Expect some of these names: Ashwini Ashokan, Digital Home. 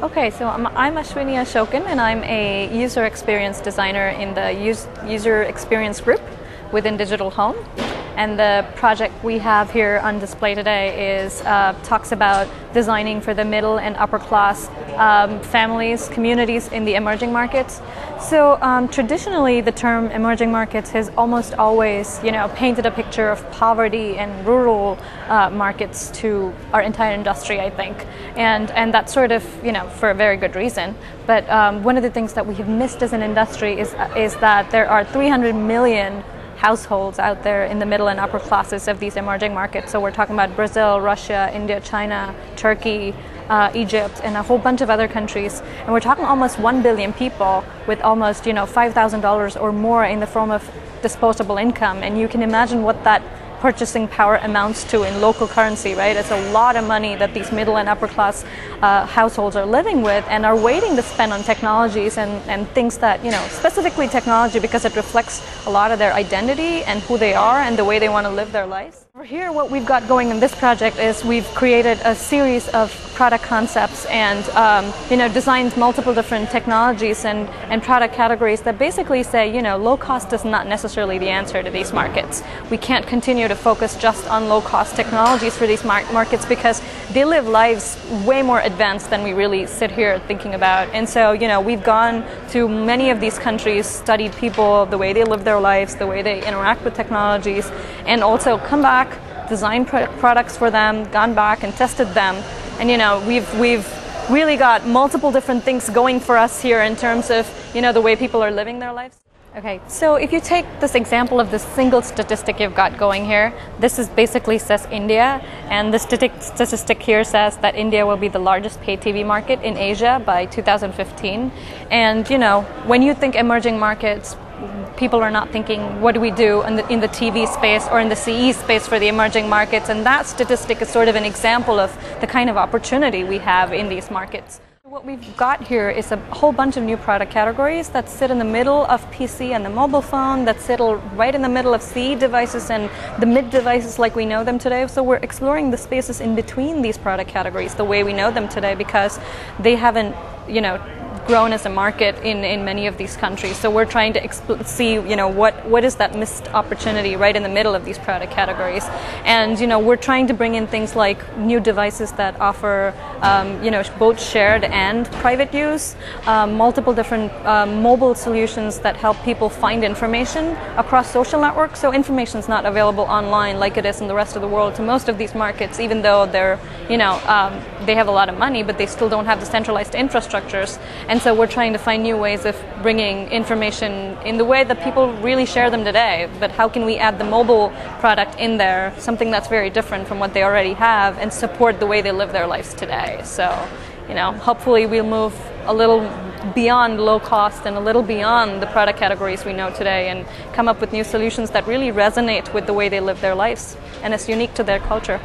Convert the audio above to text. Okay, so I'm Ashwini Ashokan, and I'm a user experience designer in the user experience group within Digital Home. And the project we have here on display today is talks about designing for the middle and upper class families, communities in the emerging markets. So traditionally, the term emerging markets has almost always, painted a picture of poverty and rural markets to our entire industry, I think, and that's sort of, for a very good reason. But one of the things that we have missed as an industry is that there are 300 million households out there in the middle and upper classes of these emerging markets. So we're talking about Brazil, Russia, India, China, Turkey, Egypt, and a whole bunch of other countries. And we're talking almost 1 billion people with almost, $5,000 or more in the form of disposable income. And you can imagine what that purchasing power amounts to in local currency, right? It's a lot of money that these middle and upper class households are living with and are waiting to spend on technologies and things that, specifically technology, because it reflects a lot of their identity and who they are and the way they want to live their lives. Here, what we've got going in this project is we've created a series of product concepts and designed multiple different technologies and product categories that basically say, low cost is not necessarily the answer to these markets. We can't continue to focus just on low cost technologies for these markets because they live lives way more advanced than we really sit here thinking about. And so, we've gone to many of these countries, studied people, the way they live their lives, the way they interact with technologies, and also come back, designed products for them, gone back and tested them, and we've really got multiple different things going for us here in terms of the way people are living their lives. Okay, so if you take this example of this single statistic you've got going here, this is basically says India, and the statistic here says that India will be the largest pay TV market in Asia by 2015. And when you think emerging markets, people are not thinking, what do we do in the TV space or in the CE space for the emerging markets? And that statistic is sort of an example of the kind of opportunity we have in these markets. What we've got here is a whole bunch of new product categories that sit in the middle of PC and the mobile phone, that sit right in the middle of CE devices and the mid devices like we know them today. So we're exploring the spaces in between these product categories the way we know them today because they haven't, grown as a market in many of these countries. So we're trying to see, what is that missed opportunity right in the middle of these product categories. And, we're trying to bring in things like new devices that offer, both shared and private use, multiple different mobile solutions that help people find information across social networks. So information's not available online like it is in the rest of the world to most of these markets, even though they're, they have a lot of money, but they still don't have the centralized infrastructures. And so we're trying to find new ways of bringing information in the way that people really share them today. But how can we add the mobile product in there, something that's very different from what they already have, and support the way they live their lives today? So, hopefully we'll move a little beyond low cost and a little beyond the product categories we know today and come up with new solutions that really resonate with the way they live their lives and is unique to their culture.